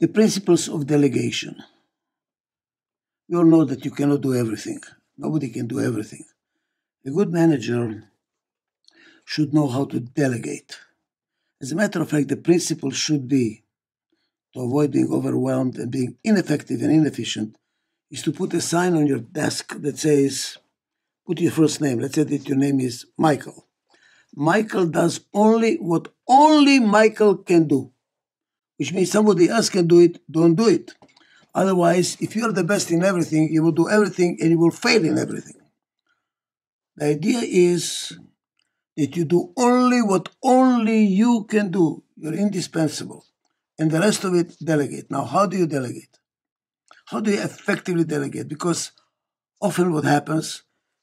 The principles of delegation. You all know that you cannot do everything. Nobody can do everything. A good manager should know how to delegate. As a matter of fact, the principle should be, to avoid being overwhelmed and being ineffective and inefficient, is to put a sign on your desk that says, put your first name. Let's say that your name is Michael. Michael does only what only Michael can do, which means somebody else can do it, don't do it. Otherwise, if you're the best in everything, you will do everything and you will fail in everything. The idea is that you do only what only you can do. You're indispensable. And the rest of it, delegate. Now, how do you delegate? How do you effectively delegate? Because often what happens,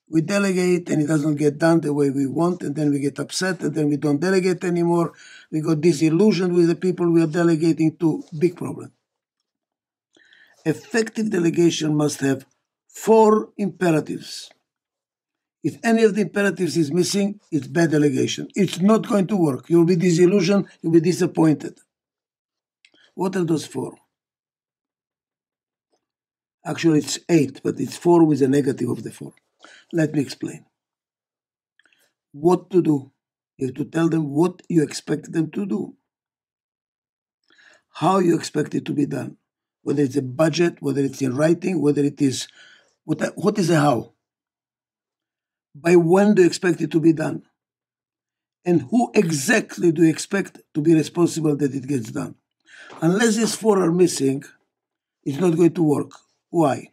we delegate and it doesn't get done the way we want, and then we get upset, and then we don't delegate anymore. We got disillusioned with the people we are delegating to. Big problem. Effective delegation must have 4 imperatives. If any of the imperatives is missing, it's bad delegation. It's not going to work. You'll be disillusioned, you'll be disappointed. What are those 4? Actually, it's 8, but it's 4 with a negative of the 4. Let me explain. What to do. You have to tell them what you expect them to do. How you expect it to be done. Whether it's a budget, whether it's in writing, whether it is... What is a how? By when do you expect it to be done? And who exactly do you expect to be responsible that it gets done? Unless these 4 are missing, it's not going to work. Why?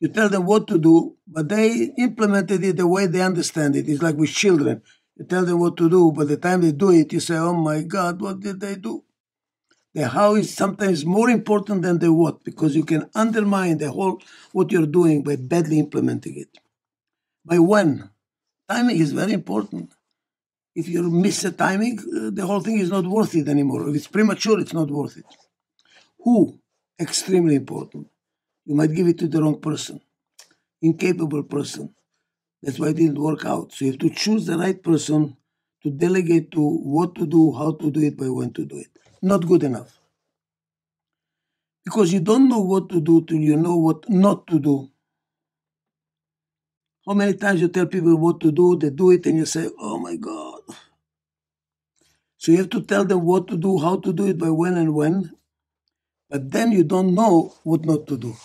You tell them what to do, but they implemented it the way they understand it. It's like with children. You tell them what to do, but the time they do it, you say, oh my God, what did they do? The how is sometimes more important than the what, because you can undermine the whole what you're doing by badly implementing it. By when? Timing is very important. If you miss the timing, the whole thing is not worth it anymore. If it's premature, it's not worth it. Who? Extremely important. You might give it to the wrong person, incapable person. That's why it didn't work out. So you have to choose the right person to delegate to what to do, how to do it, by when to do it. Not good enough. Because you don't know what to do till you know what not to do. How many times you tell people what to do, they do it, and you say, oh my God. So you have to tell them what to do, how to do it, by when and when. But then you don't know what not to do,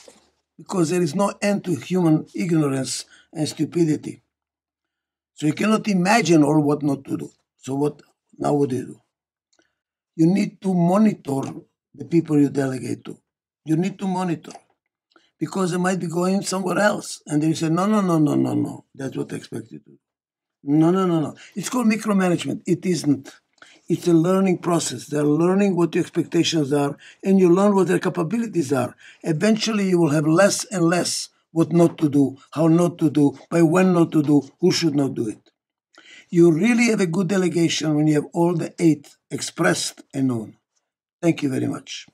because there is no end to human ignorance and stupidity. So you cannot imagine all what not to do. So what do you do? You need to monitor the people you delegate to. You need to monitor, because they might be going somewhere else. And then you say, no, no, no, no, no, no. That's what I expect you to do. No, no, no, no. It's called micromanagement. It isn't. It's a learning process. They're learning what your expectations are, and you learn what their capabilities are. Eventually, you will have less and less what not to do, how not to do, by when not to do, who should not do it. You really have a good delegation when you have all the 8 expressed and known. Thank you very much.